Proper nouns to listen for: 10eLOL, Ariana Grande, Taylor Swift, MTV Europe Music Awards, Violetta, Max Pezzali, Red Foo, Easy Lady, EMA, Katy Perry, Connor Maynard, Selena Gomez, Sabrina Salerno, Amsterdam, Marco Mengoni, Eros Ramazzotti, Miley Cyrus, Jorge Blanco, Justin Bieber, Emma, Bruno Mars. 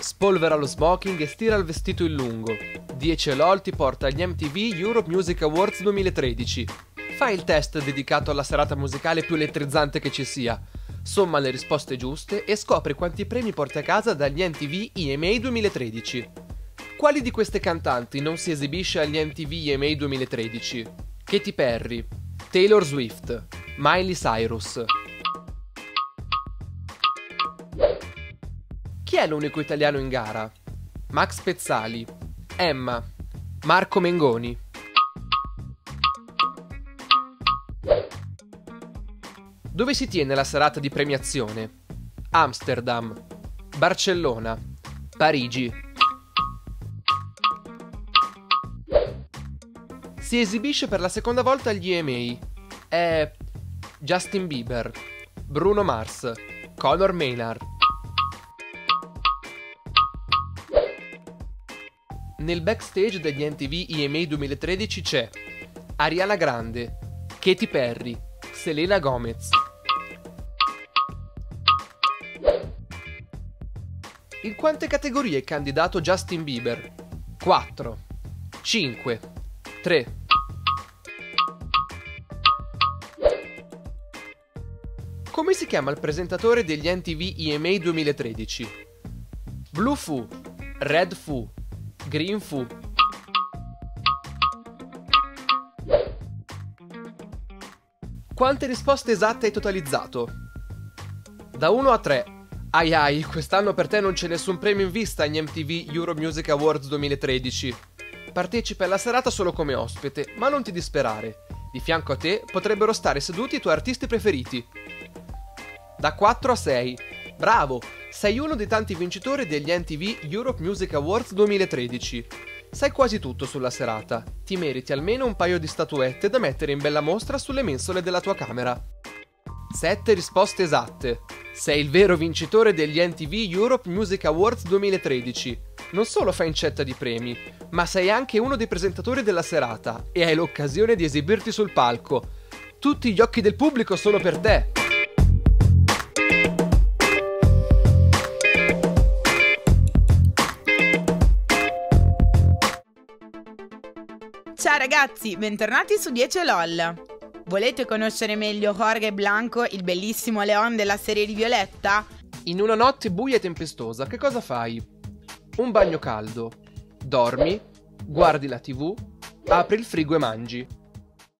Spolvera lo smoking e stira il vestito in lungo. 10eLOL ti porta agli MTV Europe Music Awards 2013. Fai il test dedicato alla serata musicale più elettrizzante che ci sia. Somma le risposte giuste e scopri quanti premi porti a casa dagli MTV EMA 2013. Quali di queste cantanti non si esibisce agli MTV EMA 2013? Katy Perry, Taylor Swift, Miley Cyrus. Chi è l'unico italiano in gara? Max Pezzali, Emma, Marco Mengoni. Dove si tiene la serata di premiazione? Amsterdam, Barcellona, Parigi. Si esibisce per la seconda volta agli EMA. È Justin Bieber, Bruno Mars, Connor Maynard. Nel backstage degli MTV EMA 2013 c'è Ariana Grande, Katy Perry, Selena Gomez. In quante categorie è candidato Justin Bieber? 4, 5, 3. Come si chiama il presentatore degli MTV EMA 2013? Blue Foo, Red Foo, Green Foo. Quante risposte esatte hai totalizzato? Da 1 a 3. Ai ai, quest'anno per te non c'è nessun premio in vista agli MTV Euro Music Awards 2013. Partecipa alla serata solo come ospite, ma non ti disperare. Di fianco a te potrebbero stare seduti i tuoi artisti preferiti. Da 4 a 6. Bravo! Sei uno dei tanti vincitori degli MTV Europe Music Awards 2013. Sai quasi tutto sulla serata. Ti meriti almeno un paio di statuette da mettere in bella mostra sulle mensole della tua camera. 7 risposte esatte. Sei il vero vincitore degli MTV Europe Music Awards 2013. Non solo fai incetta di premi, ma sei anche uno dei presentatori della serata e hai l'occasione di esibirti sul palco. Tutti gli occhi del pubblico sono per te! Ciao ragazzi, bentornati su 10eLOL. Volete conoscere meglio Jorge Blanco, il bellissimo leon della serie di Violetta? In una notte buia e tempestosa, che cosa fai? Un bagno caldo. Dormi, guardi la TV, apri il frigo e mangi.